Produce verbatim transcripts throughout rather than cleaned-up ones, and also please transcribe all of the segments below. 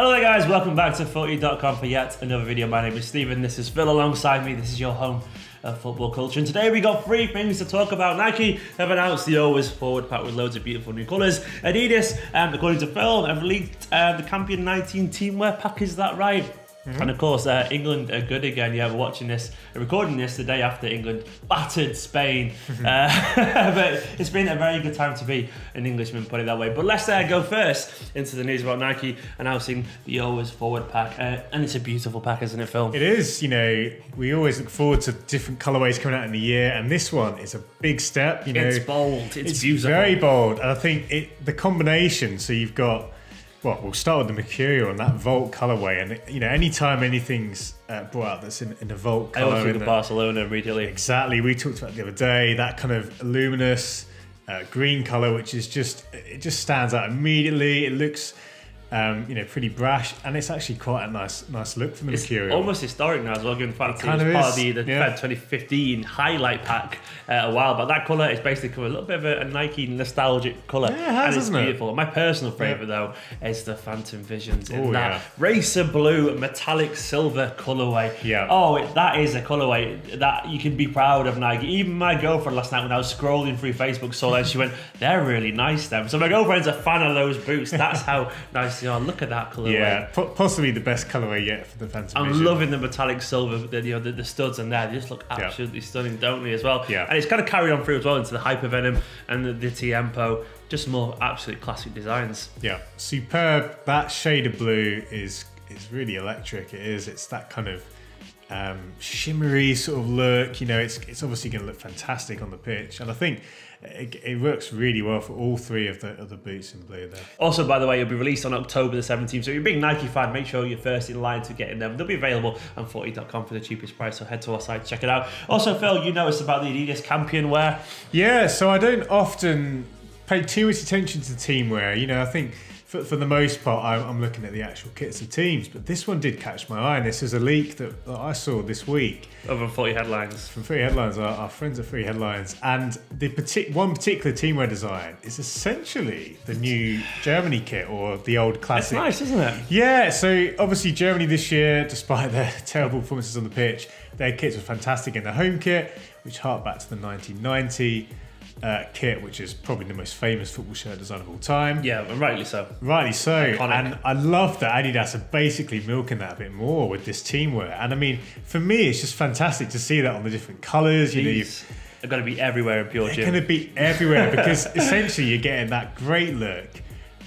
Hello there guys, welcome back to footy dot com for yet another video. My name is Stephen, this is Phil alongside me, this is your home of football culture. And today we got three things to talk about. Nike have announced the ALWAYS FORWARD pack with loads of beautiful new colours. Adidas, um, according to Phil, have leaked uh, the Campeon nineteen teamwear pack, is that right? Mm-hmm. And of course, uh, England are good again. Yeah, we're watching this, recording this the day after England battered Spain. uh, but it's been a very good time to be an Englishman, put it that way. But let's uh, go first into the news about Nike announcing the ALWAYS FORWARD pack. Uh, and it's a beautiful pack, isn't it, Phil? It is. You know, we always look forward to different colorways coming out in the year. And this one is a big step. You know, it's bold. It's, it's beautiful. Very bold. And I think it, the combination, so you've got... Well, we'll start with the Mercurial and that Volt colorway, and you know, anytime anything's uh, brought out that's in, in a Volt color. I always think of Barcelona immediately. Exactly, we talked about it the other day, that kind of luminous uh, green color, which is just, it just stands out immediately. It looks, um, you know, pretty brash, and it's actually quite a nice, nice look for the it's Mercurial. Almost historic now as well, given the fact that it was part of the, the yeah. twenty fifteen highlight pack uh, a while back. That color is basically become a little bit of a, a Nike nostalgic color, yeah, it has, and it's isn't beautiful. It? My personal favorite yeah. though is the Phantom Visions in Ooh, that yeah. racer blue metallic silver colorway. Yeah. Oh, it, that is a colorway that you can be proud of, Nike. Even my girlfriend last night when I was scrolling through Facebook saw that, she went, "They're really nice, them." So my girlfriend's a fan of those boots. That's how nice. Oh, look at that colorway. Yeah, possibly the best colorway yet for the Phantom Vision. I'm loving the metallic silver, the, you know, the, the studs in there. They just look absolutely yeah. stunning, don't they, as well? Yeah. And it's kind of carried on through as well into the Hyper Venom and the, the Tempo. Just more absolute classic designs. Yeah, superb. That shade of blue is, is really electric. It is. It's that kind of um, shimmery sort of look. You know, it's, it's obviously going to look fantastic on the pitch. And I think... It, it works really well for all three of the other boots in blue there. Also, by the way, it'll be released on October the seventeenth. So if you're a big Nike fan, make sure you're first in line to getting them. They'll be available on footy dot com for the cheapest price. So head to our site to check it out. Also, Phil, you noticed about the Adidas Campion wear. Yeah, so I don't often pay too much attention to team wear. You know, I think for, for the most part, I, I'm looking at the actual kits of teams. But this one did catch my eye. And this is a leak that, that I saw this week. Over Free Headlines. From Free Headlines, our, our friends at Free Headlines. And the partic one particular teamwear design is essentially the new Germany kit, or the old classic. It's nice, isn't it? Yeah, so obviously Germany this year, despite their terrible performances on the pitch, their kits were fantastic in their home kit, which harked back to the nineteen ninety uh, kit, which is probably the most famous football shirt design of all time. Yeah, and rightly so. Rightly so. Iconic. And I love that Adidas are basically milking that a bit more with this teamwear. And I mean, for me, it's just fantastic to see that on the different colours. You know, you've, they're going to be everywhere in Pure Gym. They're going to be everywhere because essentially you're getting that great look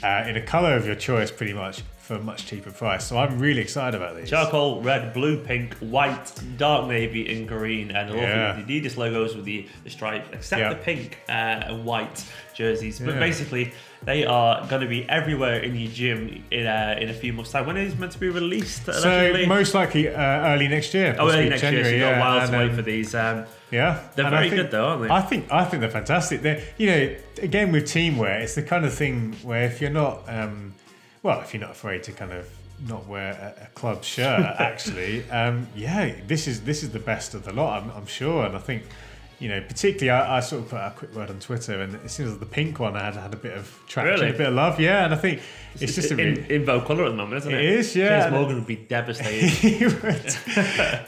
uh, in a colour of your choice, pretty much, for a much cheaper price. So I'm really excited about these. Charcoal, red, blue, pink, white, dark navy, and green. And I love yeah. the Adidas logos with the, the stripe, except yeah. the pink uh, and white jerseys. But yeah. basically, they are going to be everywhere in your gym in a, in a few months' time. When is it meant to be released? So most likely uh, early next year. Oh, early next January, year. So you've got yeah. a while to um, wait for these. Um, yeah, they're and very think, good though, aren't they? I think I think they're fantastic. They're, you know, again with teamwear, it's the kind of thing where if you're not um, Well, if you're not afraid to kind of not wear a, a club shirt, actually, um, yeah, this is this is the best of the lot, I'm, I'm sure. And I think, you know, particularly, I, I sort of put out a quick word on Twitter, and as soon as the pink one, I had had a bit of traction, really? a bit of love, yeah. And I think it's, it's just a in, really, in vogue colour at the moment, isn't it? It is, yeah. James Morgan would be devastated.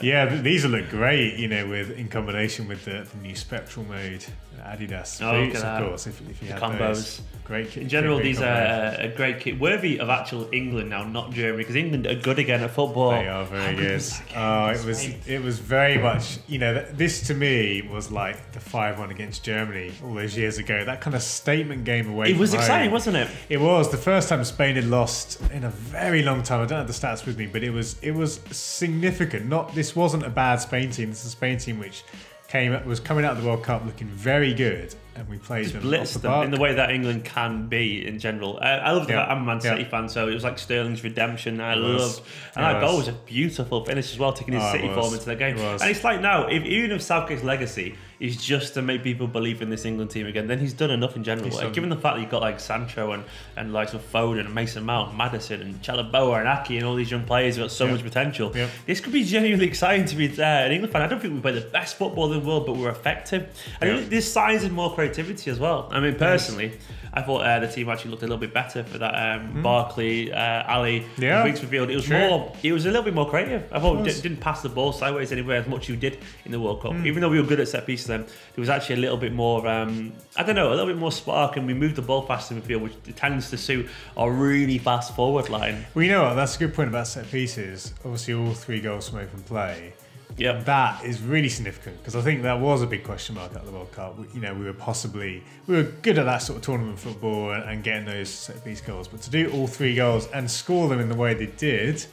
Yeah, but these will look great, you know, with in combination with the, the new Spectral Mode Adidas oh, boots, of course. If, if you the had combos. Those. Great kit. In general, these combos. are a great kit, worthy of actual England now, not Germany, because England are good again at football. They are very good. Oh, it was, it was very much, you know, this to me was like the five one against Germany all those years ago. That kind of statement game away. It was exciting, wasn't it? It was the first time Spain had lost in a very long time. I don't have the stats with me, but it was it was significant. Not this wasn't a bad Spain team. This is a Spain team which came was coming out of the World Cup looking very good. And we played just them, blitzed the them in the way that England can be in general. I, I love yeah. that I'm a Man City yeah. fan, so it was like Sterling's redemption. I loved, and it that was. goal was a beautiful finish as well, taking his oh, City form into the game. It and it's like now, if even if Southgate's legacy is just to make people believe in this England team again. Then he's done enough in general. Like, given the fact that you've got like Sancho and and like some Foden and Mason Mount, and Maddison and Chalaboa and Aki and all these young players who've got so yeah. much potential. Yeah. This could be genuinely exciting to be there. An England fan, I don't think we play the best football in the world, but we're effective. I yeah. think there's signs of more creativity as well. I mean, personally, yes. I thought uh, the team actually looked a little bit better for that um, mm. Barkley, uh, Ali, yeah. weeks revealed. It was sure. more. It was a little bit more creative. I thought we didn't pass the ball sideways anywhere as much as you did in the World Cup. Mm. Even though we were good at set pieces, then there was actually a little bit more. Um, I don't know, a little bit more spark, and we moved the ball faster in the field, which tends to suit our really fast forward line. Well, you know what? That's a good point about set pieces. Obviously, all three goals from open play. Yeah, that is really significant, because I think that was a big question mark at the World Cup. We, you know, we were possibly we were good at that sort of tournament football and, and getting those set piece goals, but to do all three goals and score them in the way they did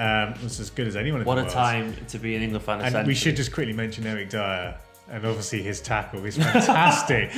um, was as good as anyone in the world. What a time to be an England fan! And we should just quickly mention Eric Dyer. And obviously his tackle is fantastic.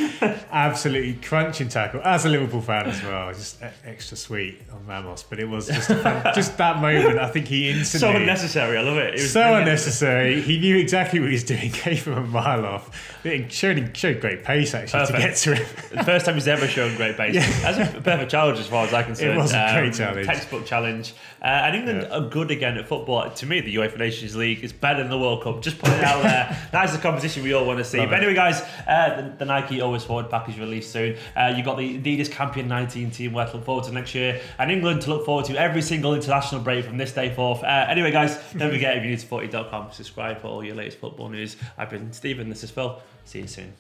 Absolutely crunching tackle. As a Liverpool fan as well, just extra sweet on Ramos. But it was just, a, just that moment. I think he instantly... So unnecessary, I love it. It was so unnecessary. He knew exactly what he was doing. Gave him a mile off. It showed, showed great pace, actually, perfect. to get to him. The first time he's ever shown great pace. Yeah. That's a perfect challenge as far as I can see. It was a um, great challenge. Textbook challenge. Uh, and England yeah. are good again at football. To me, the UEFA Nations League is better than the World Cup. Just put it out there. That is the competition we all want to see. Love but anyway, it. guys, uh, the, the Nike Always Forward package released soon. Uh, you've got the Adidas Campeon nineteen team we're looking forward to next year, and England to look forward to every single international break from this day forth. Uh, anyway, guys, don't forget, if you're new to footy dot com, subscribe for all your latest football news. I've been Stephen, this is Phil. See you soon.